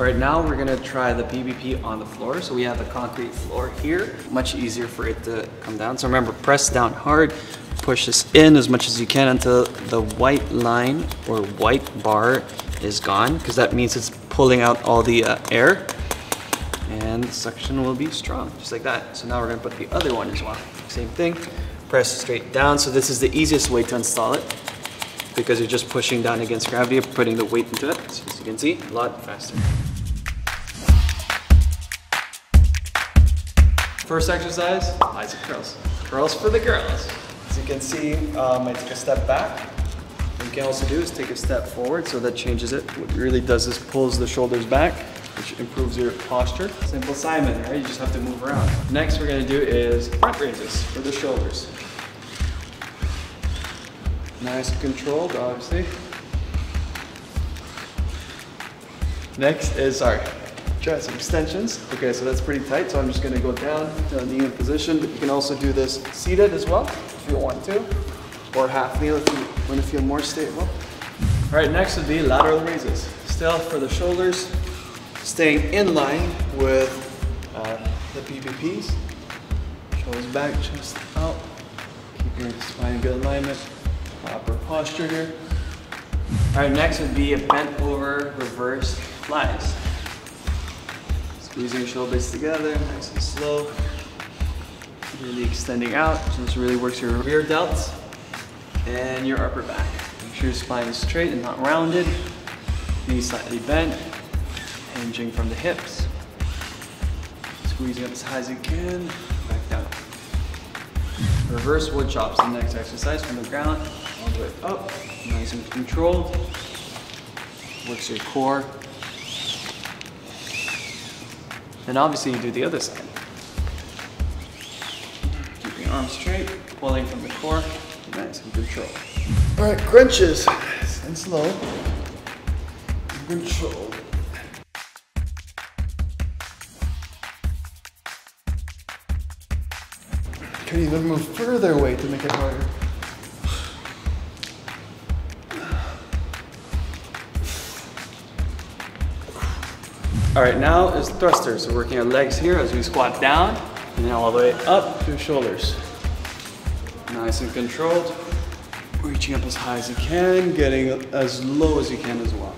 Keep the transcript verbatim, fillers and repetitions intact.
All right, now we're gonna try the P V P on the floor. So we have a concrete floor here, much easier for it to come down. So remember, press down hard, push this in as much as you can until the white line or white bar is gone, because that means it's pulling out all the uh, air, and the suction will be strong, just like that. So now we're gonna put the other one as well. Same thing, press straight down. So this is the easiest way to install it, because you're just pushing down against gravity, putting the weight into it. So as you can see, a lot faster. First exercise, bicep curls. Curls for the girls. As you can see, um, I took a step back. What you can also do is take a step forward, so that changes it. What it really does is pulls the shoulders back, which improves your posture. Simple Simon, right? You just have to move around. Next, we're gonna do is front raises for the shoulders. Nice and controlled, obviously. Next is our tricep extensions. Okay, so that's pretty tight, so I'm just gonna go down to a knee in position, but you can also do this seated as well, if you want to, or half kneel if you wanna feel more stable. All right, next would be lateral raises. Still for the shoulders, staying in line with uh, the P V Ps. Shoulders back, chest out. Keep your spine in good alignment. Proper posture here. All right, next would be a bent over reverse flies. Squeezing your shoulders together, nice and slow. Really extending out, so this really works your rear delts and your upper back. Make sure your spine is straight and not rounded. Knees slightly bent, hinging from the hips. Squeezing up as high as you can, back down. Reverse wood chops, the next exercise, from the ground all the way up, nice and controlled. Works your core. Then obviously you do the other side. Keep your arms straight, pulling from the core, nice and controlled. All right, crunches, nice and slow, controlled. Could even move further away to make it harder. All right, now is thrusters. We're working our legs here as we squat down and then all the way up to your shoulders. Nice and controlled. Reaching up as high as you can, getting as low as you can as well.